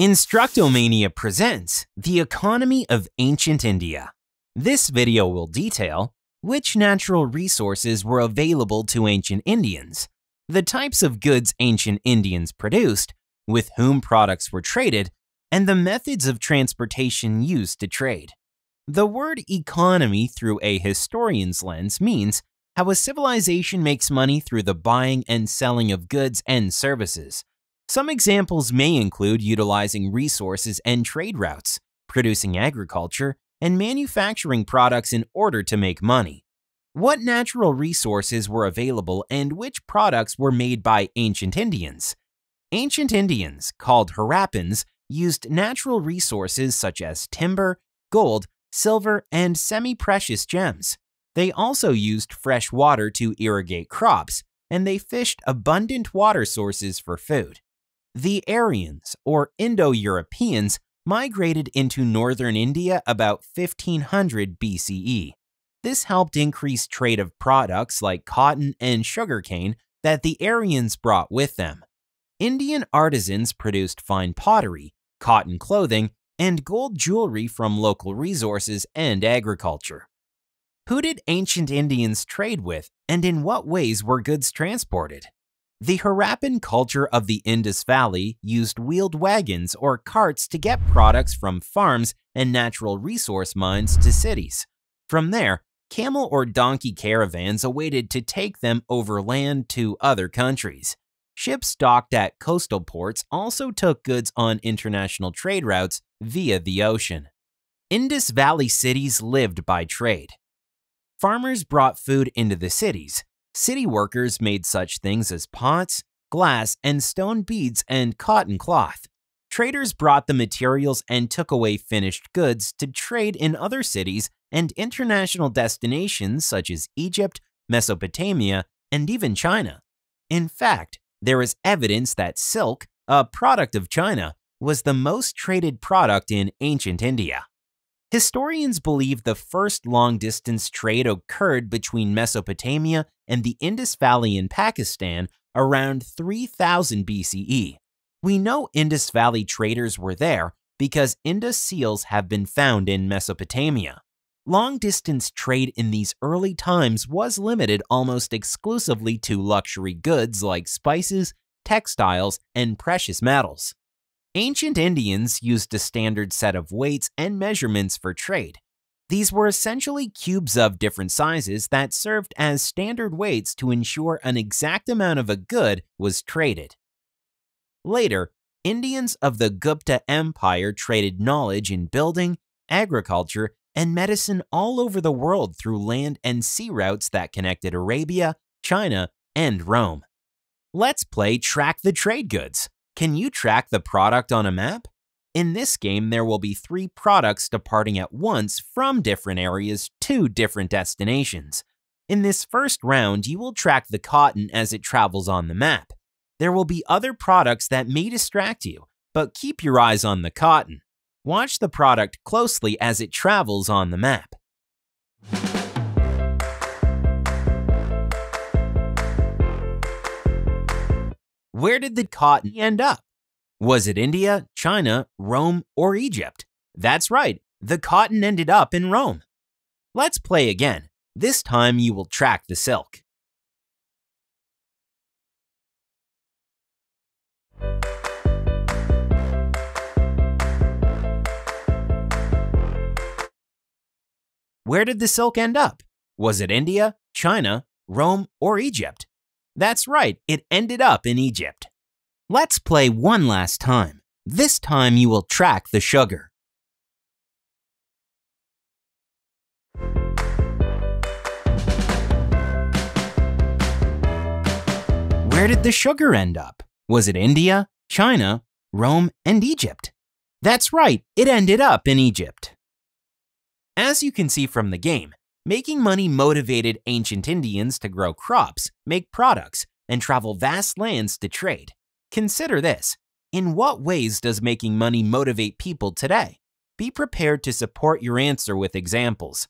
Instructomania presents the economy of ancient India. This video will detail which natural resources were available to ancient Indians, the types of goods ancient Indians produced, with whom products were traded, and the methods of transportation used to trade. The word economy through a historian's lens means how a civilization makes money through the buying and selling of goods and services. Some examples may include utilizing resources and trade routes, producing agriculture, and manufacturing products in order to make money. What natural resources were available and which products were made by ancient Indians? Ancient Indians, called Harappans, used natural resources such as timber, gold, silver, and semi-precious gems. They also used fresh water to irrigate crops, and they fished abundant water sources for food. The Aryans, or Indo-Europeans, migrated into northern India about 1500 BCE. This helped increase trade of products like cotton and sugarcane that the Aryans brought with them. Indian artisans produced fine pottery, cotton clothing, and gold jewelry from local resources and agriculture. Who did ancient Indians trade with, and in what ways were goods transported? The Harappan culture of the Indus Valley used wheeled wagons or carts to get products from farms and natural resource mines to cities. From there, camel or donkey caravans awaited to take them overland to other countries. Ships docked at coastal ports also took goods on international trade routes via the ocean. Indus Valley cities lived by trade. Farmers brought food into the cities. City workers made such things as pots, glass, and stone beads and cotton cloth. Traders brought the materials and took away finished goods to trade in other cities and international destinations such as Egypt, Mesopotamia, and even China. In fact, there is evidence that silk, a product of China, was the most traded product in ancient India. Historians believe the first long-distance trade occurred between Mesopotamia and the Indus Valley in Pakistan around 3000 BCE. We know Indus Valley traders were there because Indus seals have been found in Mesopotamia. Long-distance trade in these early times was limited almost exclusively to luxury goods like spices, textiles, and precious metals. Ancient Indians used a standard set of weights and measurements for trade. These were essentially cubes of different sizes that served as standard weights to ensure an exact amount of a good was traded. Later, Indians of the Gupta Empire traded knowledge in building, agriculture, and medicine all over the world through land and sea routes that connected Arabia, China, and Rome. Let's play Track the Trade Goods. Can you track the product on a map? In this game, there will be 3 products departing at once from different areas to different destinations. In this first round, you will track the cotton as it travels on the map. There will be other products that may distract you, but keep your eyes on the cotton. Watch the product closely as it travels on the map. Where did the cotton end up? Was it India, China, Rome, or Egypt? That's right, the cotton ended up in Rome. Let's play again. This time you will track the silk. Where did the silk end up? Was it India, China, Rome, or Egypt? That's right, it ended up in Egypt. Let's play one last time. This time you will track the sugar. Where did the sugar end up? Was it India, China, Rome, and Egypt? That's right, it ended up in Egypt. As you can see from the game, making money motivated ancient Indians to grow crops, make products, and travel vast lands to trade. Consider this. In what ways does making money motivate people today? Be prepared to support your answer with examples.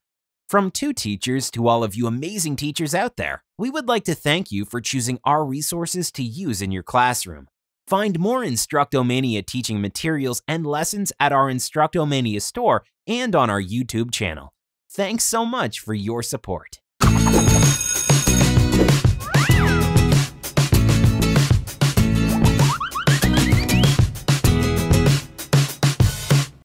From 2 teachers to all of you amazing teachers out there, we would like to thank you for choosing our resources to use in your classroom. Find more Instructomania teaching materials and lessons at our Instructomania store and on our YouTube channel. Thanks so much for your support.